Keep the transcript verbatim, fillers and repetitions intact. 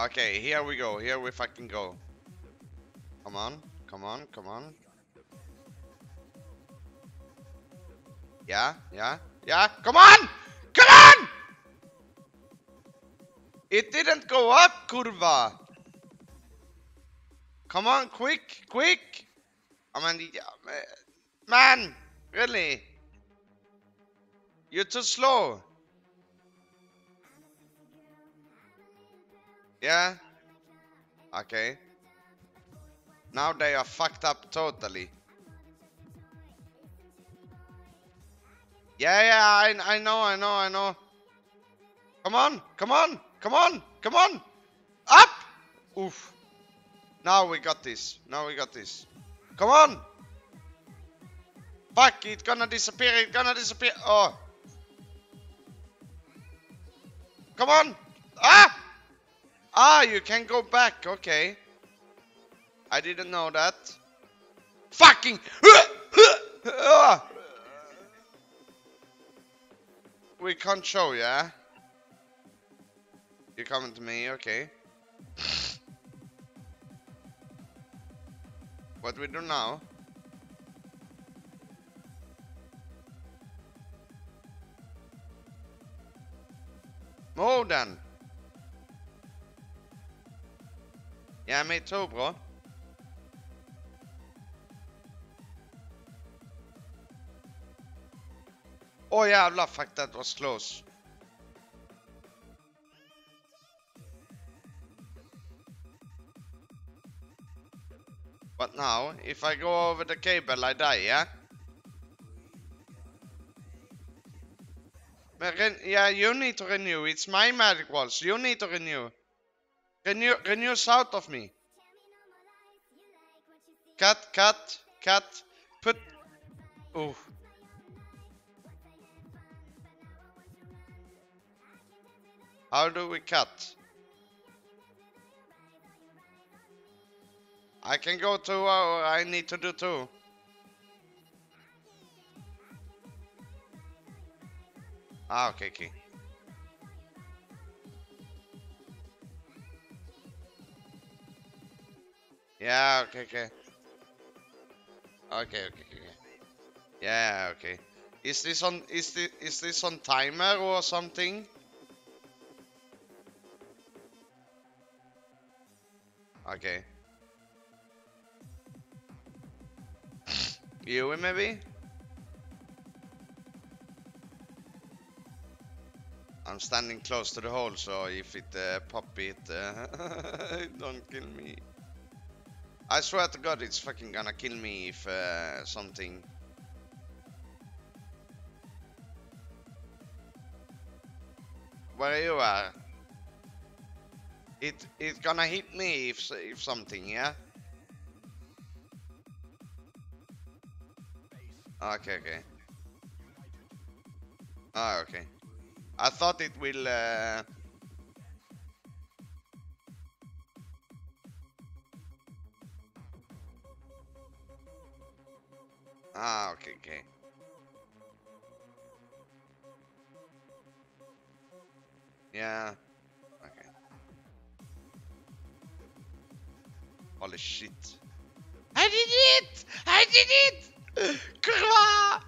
Okay, here we go. Here we fucking go. Come on. Come on. Come on. Yeah. Yeah. Yeah. Come on. Come on. It didn't go up, kurva. Come on, quick. Quick. I mean, man. Really? You're too slow. Yeah. Okay. Now they are fucked up totally. Yeah, yeah, I, I know, I know, I know. Come on, come on, come on, come on. Up! Oof. Now we got this. Now we got this. Come on! Fuck, it's gonna disappear, it's gonna disappear. Oh. Come on! Ah! Ah, you can go back, okay. I didn't know that. Fucking! We can't show, yeah? You're coming to me, okay. What do we do now? Move then! Yeah, me too, bro. Oh jävlar, fuck, that was close. But now, if I go over the cable, I die, yeah? But yeah, you need to renew. It's my magic walls. You need to renew. Renew, renew south of me. Cut, cut, cut. Put. Oh. How do we cut? I can go to. Uh, I need to do too. Ah, okay, okay. Yeah, okay, okay. Okay, okay, okay. Yeah, okay. Is this on? Is this is this on timer or something? Okay. You maybe? I'm standing close to the hole, so if it uh, pop it, uh, don't kill me. I swear to God, it's fucking gonna kill me if uh, something. Where you are? It it's gonna hit me if if something, yeah. Okay, okay. Ah, okay. I thought it will. Uh... Ah, okay, okay. Yeah. Okay. Holy shit! I did it! I did it! Kurva!